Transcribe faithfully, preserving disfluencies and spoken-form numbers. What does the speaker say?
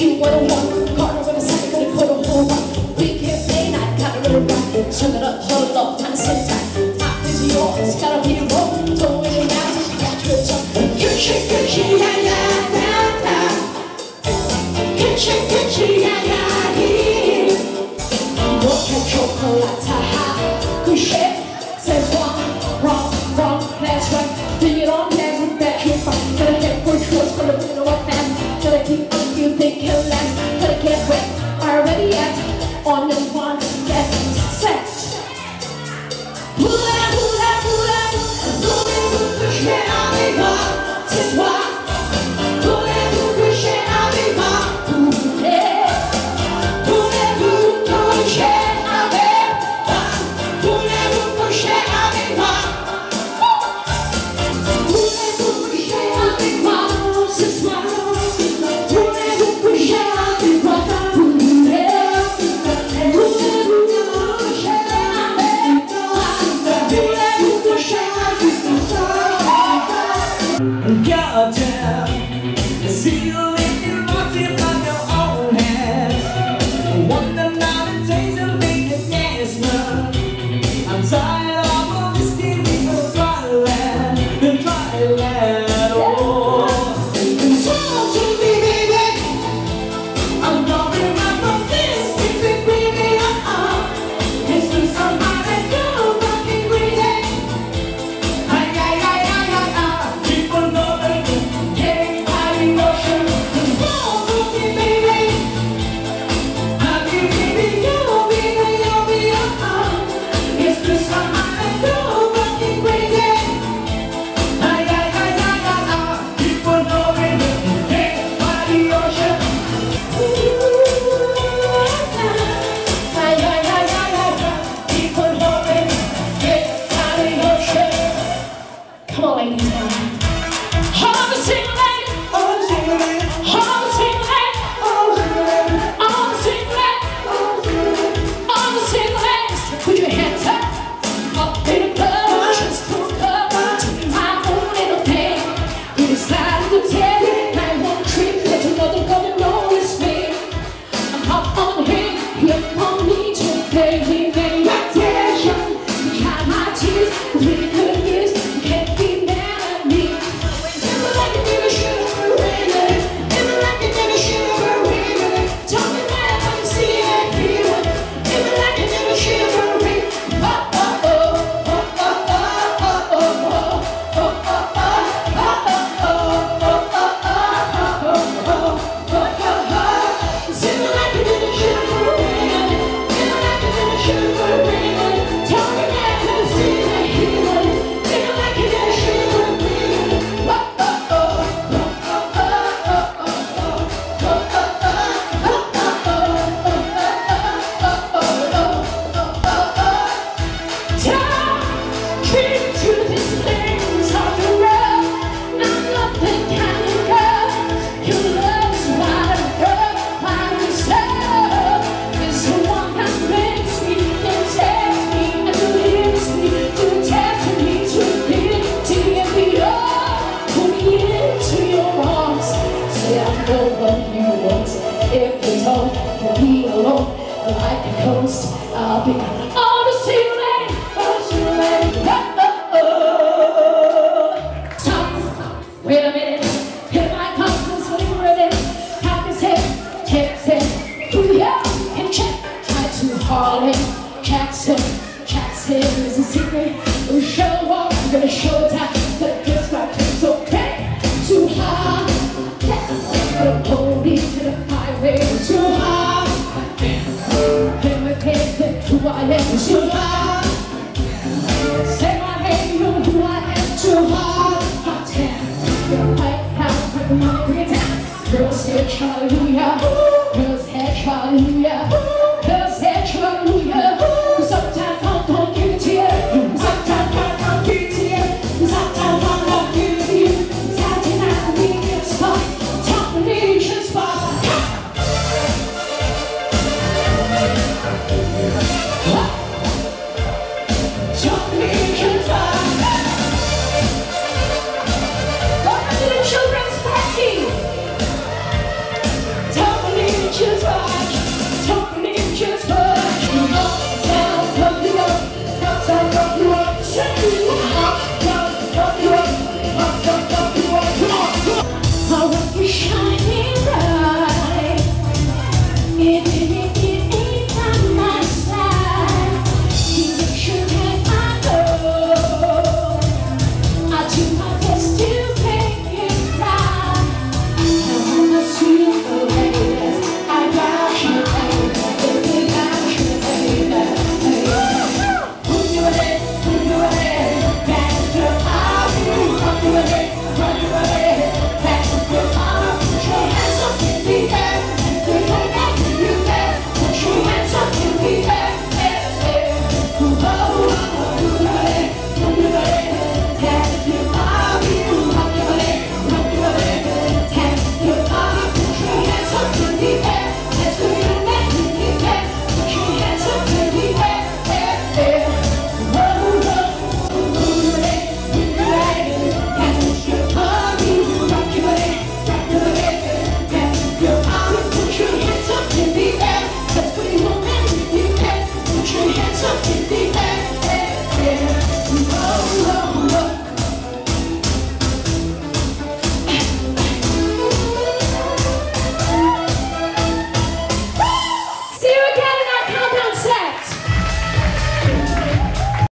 you what I want. Harder than a second, gonna put a whole lot. We can't play night, gotta let it rock. Turn it up, hold it up, kinda sit tight. Top is yours, gotta be the road. Don't wait it out, just got your jump. You shake, you shake, yeah, yeah, yeah, yeah. You shake, you shake, yeah, yeah, yeah. Don't you choke a lot, ha ha. Good shit, say one, wrong, wrong, that's right. Bring it on, that's right, that's your fight. Gotta get for yours, gotta be the one fast. Gotta keep on, you think you'll last. Gotta get wet, already at. On the one, get set. Pull out, pull out, pull out. Pull out, pull out, pull out. This one, pull out, pull out, pull out. Pull out, pull out, pull out. Pull out, pull out, pull out. Goddamn, the seal in your rusty by your own hands. Wonder now the days of being a dance man. I'm tired of all this dealing with the dry land, the dry land. Oh, talk to me, baby. I'm gonna remember this. If it bring it up, it's been somebody go fucking crazy. Ay, ay, ay. If you don't leave me alone, like a ghost, I'll be on the ceiling, on the ceiling. Oh, oh, oh. Stop, wait a minute. Hit my confidence, wait a minute. Have this hit, hit, hit. Ooh, yeah, and check. Try to haul it, Jackson, Jackson is a secret. We'll show up, we're gonna show time. But guess what, it's okay. Too hard, that's the police to the it's too hard. Can we take it to what I am? It's too hard. Say my name, you know who I am. Too hard. Hot hands. You're white, how quick am I bring it down? Girls say hallelujah. Girls say hallelujah. Girls say hallelujah. Sometimes I don't give it to you. Sometimes I don't give it to you. Sometimes I don't give it to you. Sometimes I need your spot. Top of need your spot. Children's party. Tell me me.